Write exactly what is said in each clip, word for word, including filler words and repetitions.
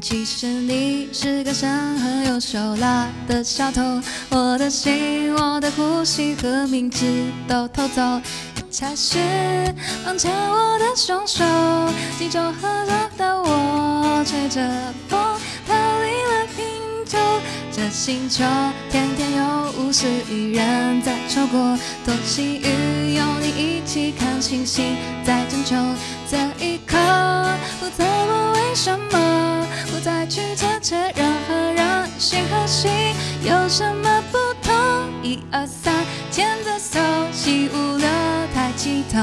其实你是个善和又手辣的小偷，我的心，我的呼吸和名字都偷走，你才是绑架我的凶手。紧皱和热的我，吹着风逃离了贫穷，这星球天天有五十亿人在错过，多幸运有你一起看星星在争宠，这一刻不再问为什么。 不再去察觉任何人心和心有什么不同。一二三，牵着手，起舞六抬起头，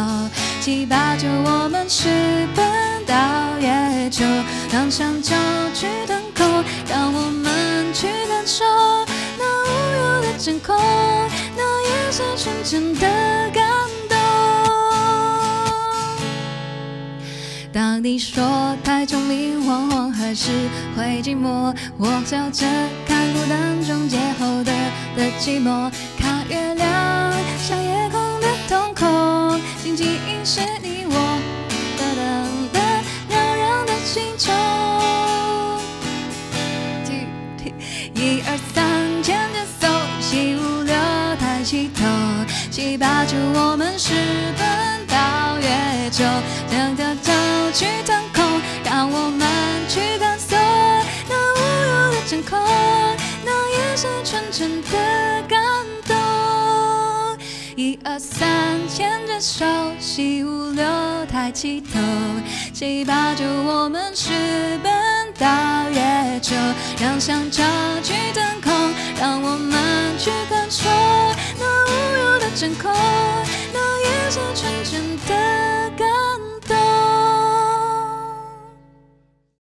七八九我们私奔到月球，让香蕉去腾空，让我们去感受那无忧的天空，那夜色纯真的感动。当你说太聪明，往往 还是会寂寞，我笑着看孤单中邂逅的的寂寞，看月亮像夜空的瞳孔，静静凝视你我的等的扰攘的星球。一二三，牵着手，起舞六抬起头，七八九我们私奔到月球，两条脚去腾空，让我们 天空，那夜色纯真的感动。一二三，牵着手，起舞六抬起头，七八九我们私奔到月球，让香蕉去腾空，让我们去感受那无忧的天空，那夜色纯真的。